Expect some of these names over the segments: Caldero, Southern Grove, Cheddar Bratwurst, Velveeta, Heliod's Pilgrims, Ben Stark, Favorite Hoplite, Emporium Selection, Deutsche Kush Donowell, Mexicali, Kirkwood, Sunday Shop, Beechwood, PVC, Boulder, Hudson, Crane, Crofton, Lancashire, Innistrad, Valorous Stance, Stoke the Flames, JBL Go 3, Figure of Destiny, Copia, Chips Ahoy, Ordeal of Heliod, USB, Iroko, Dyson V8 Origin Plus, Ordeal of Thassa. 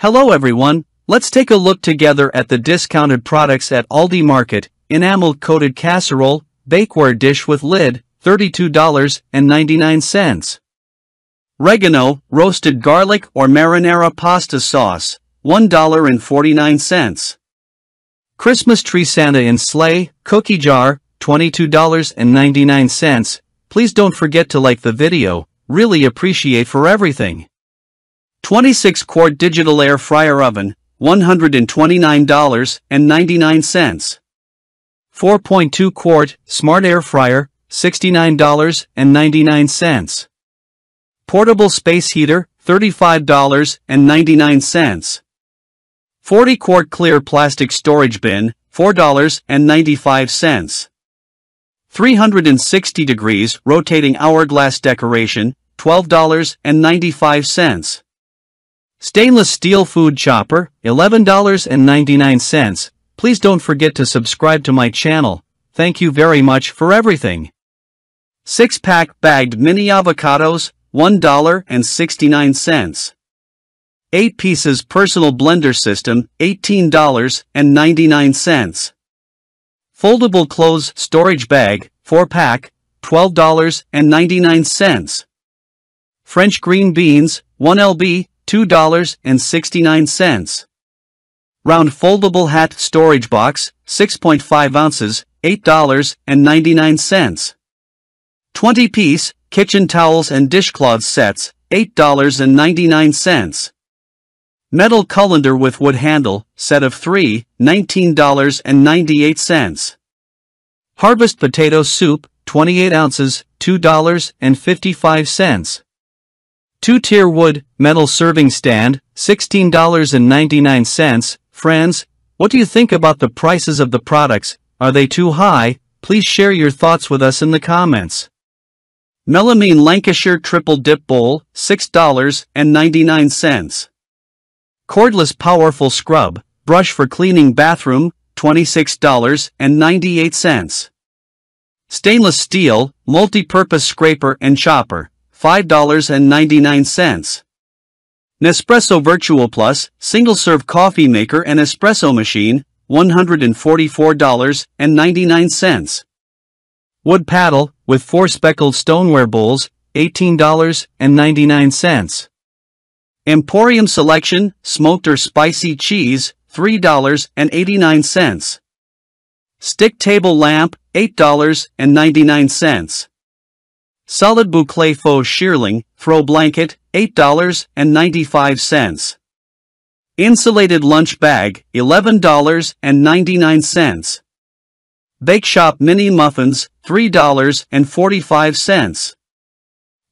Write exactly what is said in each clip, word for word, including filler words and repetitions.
Hello everyone, let's take a look together at the discounted products at Aldi Market. Enamel-coated casserole, bakeware dish with lid, thirty-two dollars and ninety-nine cents. Oregano, roasted garlic or marinara pasta sauce, one dollar and forty-nine cents. Christmas tree Santa in sleigh, cookie jar, twenty-two dollars and ninety-nine cents. Please don't forget to like the video, really appreciate for everything. twenty-six quart digital air fryer oven, one hundred twenty-nine dollars and ninety-nine cents. four point two quart smart air fryer, sixty-nine dollars and ninety-nine cents. Portable space heater, thirty-five dollars and ninety-nine cents. forty quart clear plastic storage bin, four dollars and ninety-five cents. three hundred sixty degrees rotating hourglass decoration, twelve dollars and ninety-five cents. Stainless steel food chopper, eleven dollars and ninety-nine cents. Please don't forget to subscribe to my channel. Thank you very much for everything. six pack bagged mini avocados, one dollar and sixty-nine cents. eight pieces personal blender system, eighteen dollars and ninety-nine cents. Foldable clothes storage bag, four pack, twelve dollars and ninety-nine cents. French green beans, one pound, two dollars and sixty-nine cents. Round foldable hat storage box, six point five ounces, eight dollars and ninety-nine cents. twenty piece kitchen towels and dishcloth sets, eight dollars and ninety-nine cents. Metal colander with wood handle, set of three, nineteen dollars and ninety-eight cents. Harvest potato soup, twenty-eight ounces, two dollars and fifty-five cents. two tier wood, metal serving stand, sixteen dollars and ninety-nine cents. Friends, what do you think about the prices of the products? Are they too high? Please share your thoughts with us in the comments. Melamine Lancashire Triple Dip Bowl, six dollars and ninety-nine cents. Cordless Powerful Scrub, brush for cleaning bathroom, twenty-six dollars and ninety-eight cents. Stainless steel, multi-purpose scraper and chopper, five dollars and ninety-nine cents. Nespresso VertuoPlus, single-serve coffee maker and espresso machine, one hundred forty-four dollars and ninety-nine cents. Wood paddle, with four speckled stoneware bowls, eighteen dollars and ninety-nine cents. Emporium Selection, smoked or spicy cheese, three dollars and eighty-nine cents. Stick table lamp, eight dollars and ninety-nine cents. Solid boucle faux shearling, throw blanket, eight dollars and ninety-five cents. Insulated lunch bag, eleven dollars and ninety-nine cents. Bake shop mini muffins, three dollars and forty-five cents.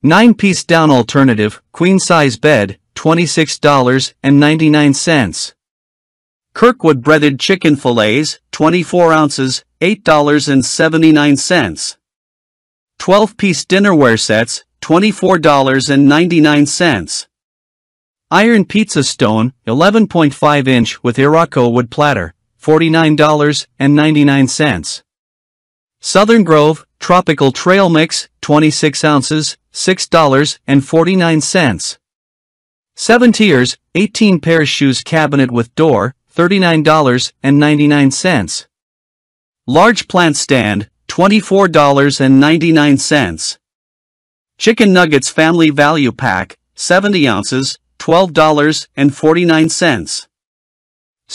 nine piece down alternative, queen size bed, twenty-six dollars and ninety-nine cents. Kirkwood breaded chicken fillets, twenty-four ounces, eight dollars and seventy-nine cents. twelve piece dinnerware sets, twenty-four dollars and ninety-nine cents. Iron pizza stone, eleven point five inch with Iroko wood platter, forty-nine dollars and ninety-nine cents. Southern Grove tropical trail mix, twenty-six ounces, six dollars and forty-nine cents. seven tiers, eighteen pair shoes cabinet with door, thirty-nine dollars and ninety-nine cents. Large plant stand, twenty-four dollars and ninety-nine cents. Chicken nuggets family value pack, seventy ounces, twelve dollars and forty-nine cents.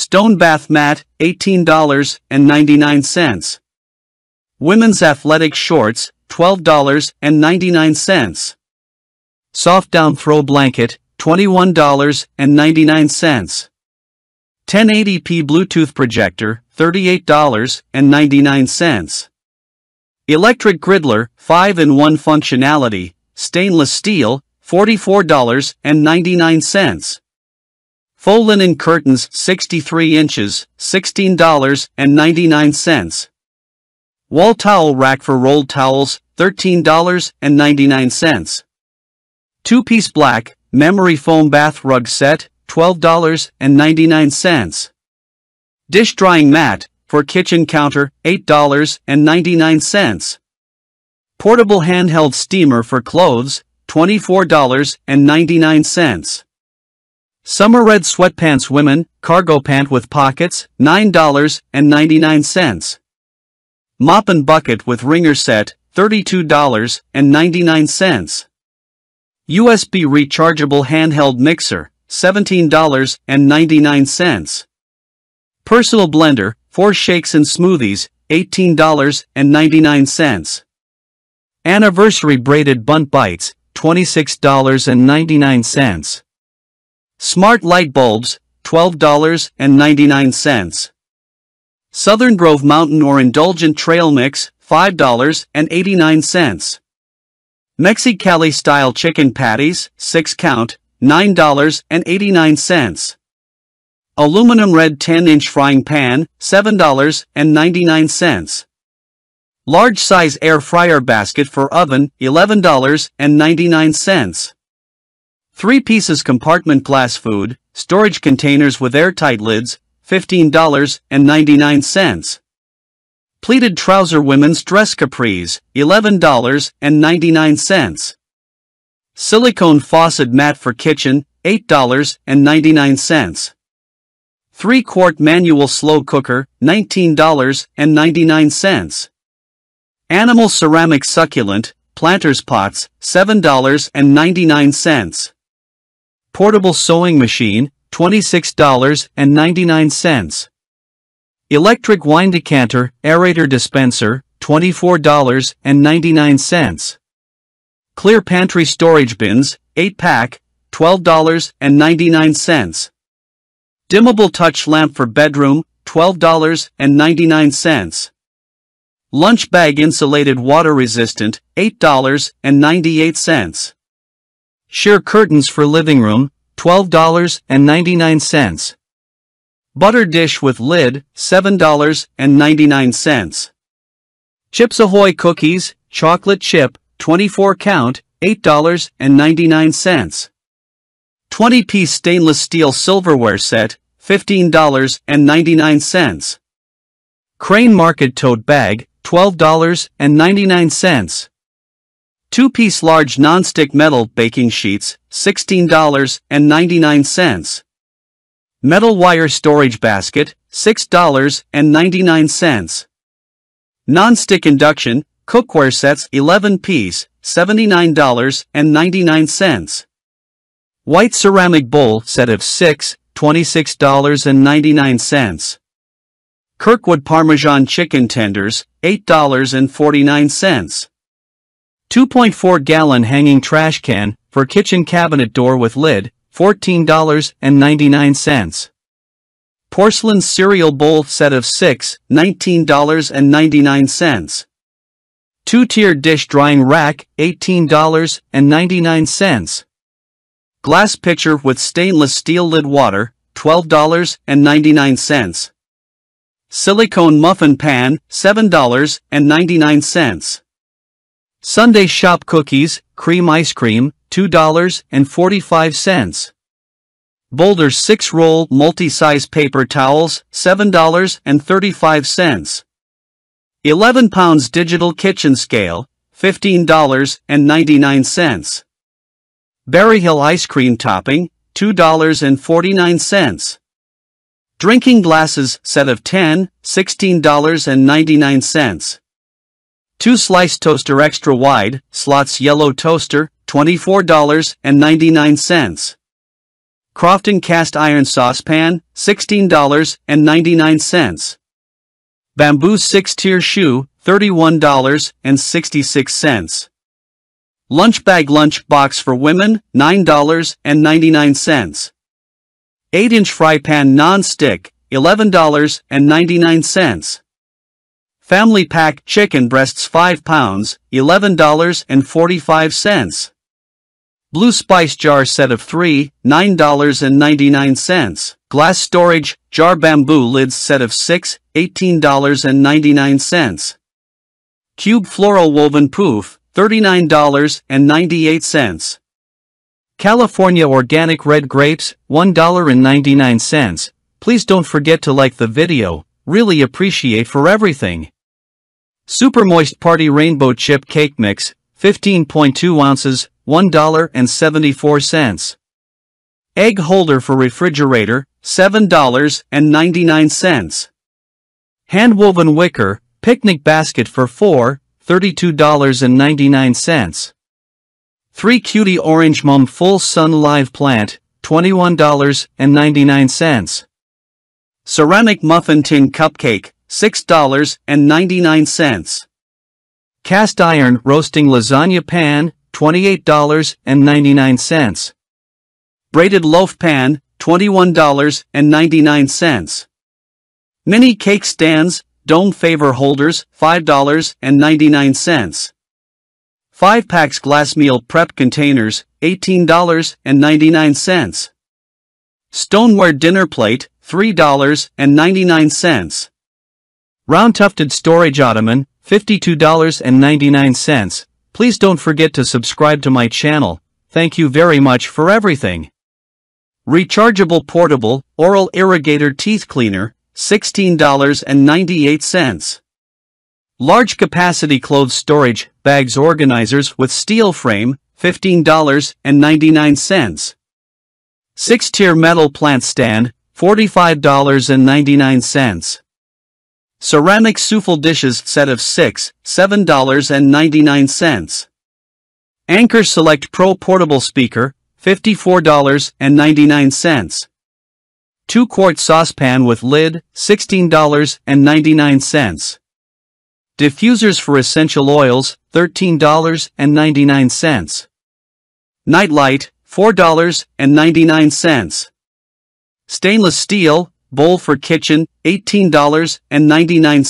Stone bath mat, eighteen dollars and ninety-nine cents. Women's athletic shorts, twelve dollars and ninety-nine cents. Soft down throw blanket, twenty-one dollars and ninety-nine cents. ten eighty p Bluetooth projector, thirty-eight dollars and ninety-nine cents. Electric griddler, five in one functionality, stainless steel, forty-four dollars and ninety-nine cents. Faux linen curtains, sixty-three inches, sixteen dollars and ninety-nine cents. Wall towel rack for rolled towels, thirteen dollars and ninety-nine cents. two piece black memory foam bath rug set, twelve dollars and ninety-nine cents. Dish drying mat for kitchen counter, eight dollars and ninety-nine cents. Portable handheld steamer for clothes, twenty-four dollars and ninety-nine cents. Summer red sweatpants women, cargo pant with pockets, nine ninety-nine. Mop and bucket with ringer set, thirty-two ninety-nine. U S B rechargeable handheld mixer, seventeen ninety-nine. Personal blender, four shakes and smoothies, eighteen ninety-nine. Anniversary braided bunt bites, twenty-six ninety-nine. Smart light bulbs, twelve ninety-nine. Southern Grove Mountain or Indulgent Trail Mix, five eighty-nine. Mexicali style chicken patties, six count, nine eighty-nine. Aluminum red ten inch frying pan, seven ninety-nine. Large size air fryer basket for oven, eleven ninety-nine. Three pieces compartment glass food, storage containers with airtight lids, fifteen ninety-nine. Pleated trouser women's dress capris, eleven ninety-nine. Silicone faucet mat for kitchen, eight ninety-nine. three quart manual slow cooker, nineteen ninety-nine. Animal ceramic succulent, planters pots, seven ninety-nine. Portable sewing machine, twenty-six ninety-nine. Electric wine decanter, aerator dispenser, twenty-four ninety-nine. Clear pantry storage bins, eight pack, twelve ninety-nine. Dimmable touch lamp for bedroom, twelve ninety-nine. Lunch bag insulated water resistant, eight ninety-eight. Sheer curtains for living room, twelve ninety-nine. Butter dish with lid, seven ninety-nine. Chips Ahoy cookies, chocolate chip, twenty-four count, eight ninety-nine. twenty piece stainless steel silverware set, fifteen ninety-nine. Crane market tote bag, twelve ninety-nine. two piece large non-stick metal baking sheets, sixteen ninety-nine. Metal wire storage basket, six ninety-nine. Non-stick induction, cookware sets eleven piece, seventy-nine ninety-nine. White ceramic bowl set of six, twenty-six ninety-nine. Kirkwood Parmesan chicken tenders, eight forty-nine. two point four gallon hanging trash can for kitchen cabinet door with lid, fourteen ninety-nine. Porcelain cereal bowl set of six, nineteen ninety-nine. two tiered dish drying rack, eighteen ninety-nine. Glass pitcher with stainless steel lid water, twelve ninety-nine. Silicone muffin pan, seven ninety-nine. Sunday Shop cookies, cream ice cream, two forty-five. Boulder six roll multi-size paper towels, seven thirty-five. eleven pounds digital kitchen scale, fifteen ninety-nine. Berry Hill ice cream topping, two forty-nine. Drinking glasses set of ten, sixteen ninety-nine. two slice toaster extra wide, slots yellow toaster, twenty-four ninety-nine. Crofton cast iron saucepan, sixteen ninety-nine. Bamboo six tier shoe, thirty-one sixty-six. Lunch bag lunch box for women, nine ninety-nine. eight inch fry pan non-stick, eleven ninety-nine. Family pack chicken breasts five pounds, eleven forty-five. Blue spice jar set of three, nine ninety-nine. Glass storage, jar bamboo lids set of six, eighteen ninety-nine. Cube floral woven poof, thirty-nine ninety-eight. California organic red grapes, one ninety-nine. Please don't forget to like the video, really appreciate for everything. Super moist party rainbow chip cake mix, fifteen point two ounces, one dollar and seventy-four cents. Egg holder for refrigerator, seven ninety-nine. Handwoven wicker, picnic basket for four, thirty-two ninety-nine. three Cutie Orange Mom Full Sun Live Plant, twenty-one ninety-nine. Ceramic Muffin Tin Cupcake, six ninety-nine. Cast Iron Roasting Lasagna Pan, twenty-eight ninety-nine. Braided Loaf Pan, twenty-one ninety-nine. Mini Cake Stands, Dome Favor Holders, five ninety-nine. five packs glass meal prep containers, eighteen ninety-nine. Stoneware dinner plate, three ninety-nine. Round tufted storage ottoman, fifty-two ninety-nine. Please don't forget to subscribe to my channel. Thank you very much for everything. Rechargeable portable oral irrigator teeth cleaner, sixteen ninety-eight. Large capacity clothes storage bags organizers with steel frame, fifteen ninety-nine. six-tier metal plant stand, forty-five ninety-nine. Ceramic souffle dishes set of six, seven ninety-nine. Anchor Select Pro portable speaker, fifty-four ninety-nine. two-quart saucepan with lid, sixteen ninety-nine. Diffusers for essential oils, thirteen ninety-nine. Nightlight, four ninety-nine. Stainless steel bowl for kitchen, eighteen ninety-nine.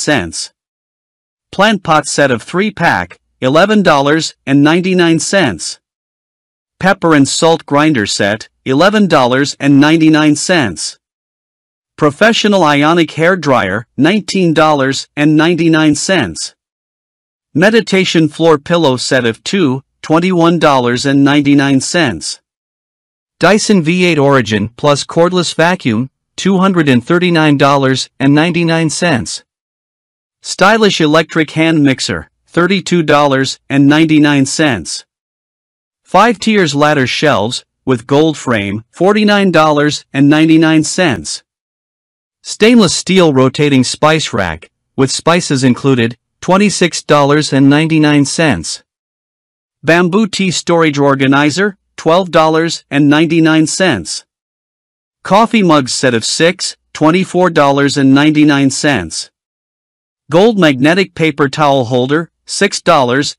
Plant pot set of three pack, eleven ninety-nine. Pepper and salt grinder set, eleven ninety-nine. Professional ionic hair dryer, nineteen ninety-nine. Meditation floor pillow set of two, twenty-one ninety-nine. Dyson V eight Origin Plus cordless vacuum, two thirty-nine ninety-nine. Stylish electric hand mixer, thirty-two ninety-nine. five tiers ladder shelves with gold frame, forty-nine ninety-nine. Stainless steel rotating spice rack, with spices included, twenty-six ninety-nine. Bamboo tea storage organizer, twelve ninety-nine. Coffee mugs set of six, twenty-four ninety-nine. Gold magnetic paper towel holder, six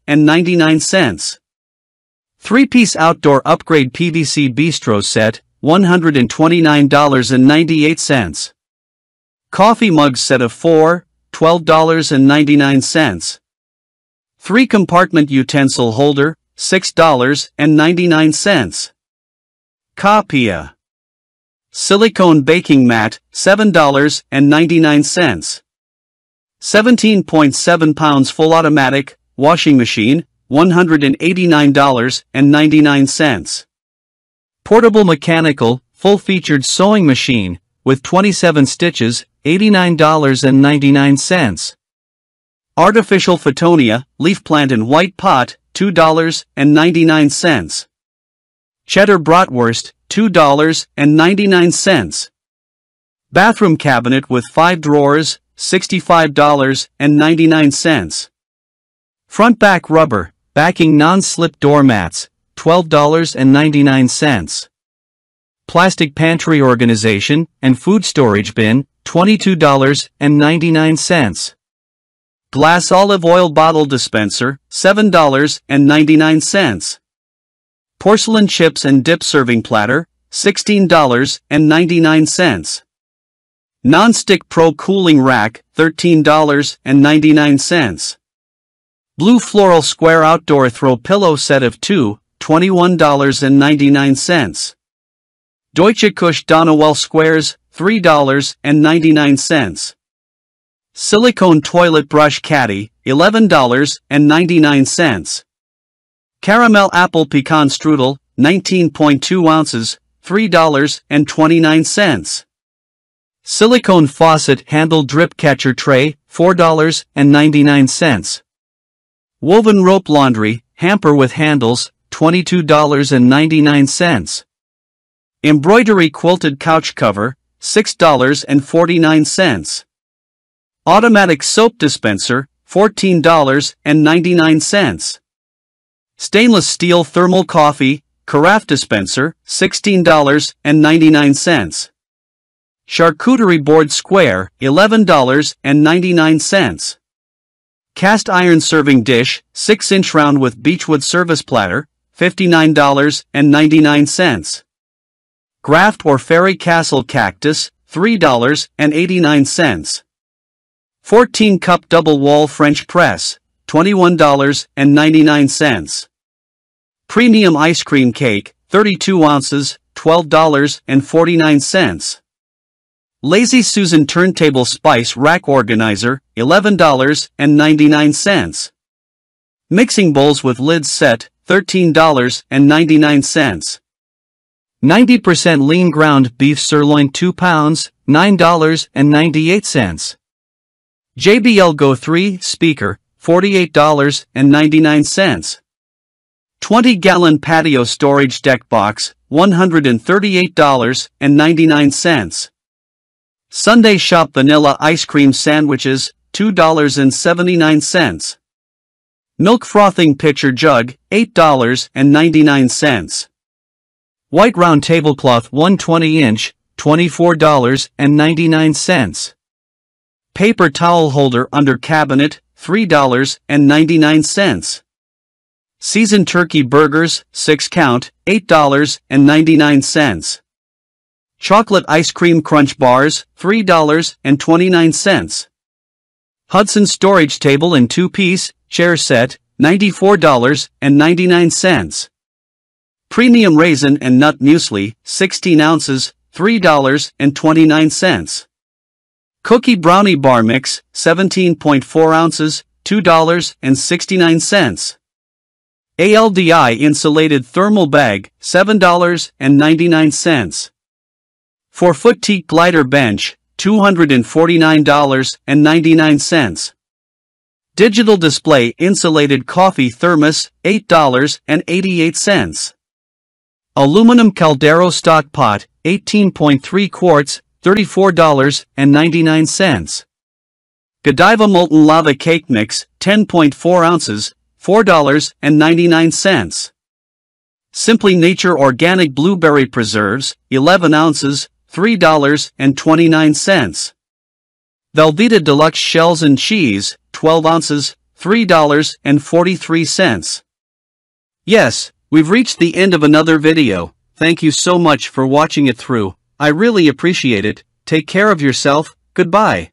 ninety-nine. three-piece outdoor upgrade P V C bistro set, one twenty-nine ninety-eight. Coffee mug set of four, twelve ninety-nine. three compartment utensil holder, six ninety-nine. Copia. Silicone baking mat, seven ninety-nine. seventeen point seven pounds full automatic washing machine, one eighty-nine ninety-nine. Portable mechanical full-featured sewing machine with twenty-seven stitches, eighty-nine ninety-nine. Artificial Photonia leaf plant in white pot, two ninety-nine. Cheddar Bratwurst, two ninety-nine. Bathroom cabinet with five drawers, sixty-five ninety-nine. Front back rubber, backing non-slip doormats, twelve ninety-nine. Plastic pantry organization and food storage bin, twenty-two ninety-nine. Glass olive oil bottle dispenser, seven ninety-nine. Porcelain chips and dip serving platter, sixteen ninety-nine. Non-stick pro cooling rack, thirteen ninety-nine. Blue floral square outdoor throw pillow set of two, twenty-one ninety-nine. Deutsche Kush Donowell squares, three ninety-nine. Silicone toilet brush caddy, eleven ninety-nine. Caramel apple pecan strudel, nineteen point two ounces, three twenty-nine. Silicone faucet handle drip catcher tray, four ninety-nine. Woven rope laundry hamper with handles, twenty-two ninety-nine. Embroidery quilted couch cover, six dollars and forty-nine cents. Automatic soap dispenser, fourteen dollars and ninety-nine cents. Stainless steel thermal coffee, carafe dispenser, sixteen dollars and ninety-nine cents. Charcuterie board square, eleven dollars and ninety-nine cents. Cast iron serving dish, six inch round with Beechwood service platter, fifty-nine dollars and ninety-nine cents. Graft or Fairy Castle cactus, three dollars and eighty-nine cents. fourteen cup double wall French press, twenty-one dollars and ninety-nine cents. Premium ice cream cake, thirty-two ounces, twelve dollars and forty-nine cents. Lazy Susan turntable spice rack organizer, eleven dollars and ninety-nine cents. Mixing bowls with lids set, thirteen dollars and ninety-nine cents. ninety percent lean ground beef sirloin two pounds, nine dollars and ninety-eight cents. J B L Go three speaker, forty-eight dollars and ninety-nine cents. twenty gallon patio storage deck box, one hundred thirty-eight dollars and ninety-nine cents. Sunday Shop vanilla ice cream sandwiches, two dollars and seventy-nine cents. Milk frothing pitcher jug, eight dollars and ninety-nine cents. White round tablecloth one twenty inch, twenty-four dollars and ninety-nine cents. Paper towel holder under cabinet, three dollars and ninety-nine cents. Seasoned turkey burgers, six count, eight dollars and ninety-nine cents. Chocolate ice cream crunch bars, three dollars and twenty-nine cents. Hudson storage table in two-piece, chair set, ninety-four dollars and ninety-nine cents. Premium raisin and nut muesli, sixteen ounces, three dollars and twenty-nine cents. Cookie brownie bar mix, seventeen point four ounces, two dollars and sixty-nine cents. Aldi insulated thermal bag, seven dollars and ninety-nine cents. four foot teak glider bench, two hundred forty-nine dollars and ninety-nine cents. Digital display insulated coffee thermos, eight dollars and eighty-eight cents. Aluminum Caldero stock pot, eighteen point three quarts, thirty-four dollars and ninety-nine cents. Godiva molten lava cake mix, ten point four ounces, four dollars and ninety-nine cents. Simply Nature organic blueberry preserves, eleven ounces, three dollars and twenty-nine cents. Velveeta deluxe shells and cheese, twelve ounces, three dollars and forty-three cents. Yes, we've reached the end of another video. Thank you so much for watching it through. I really appreciate it. Take care of yourself. Goodbye.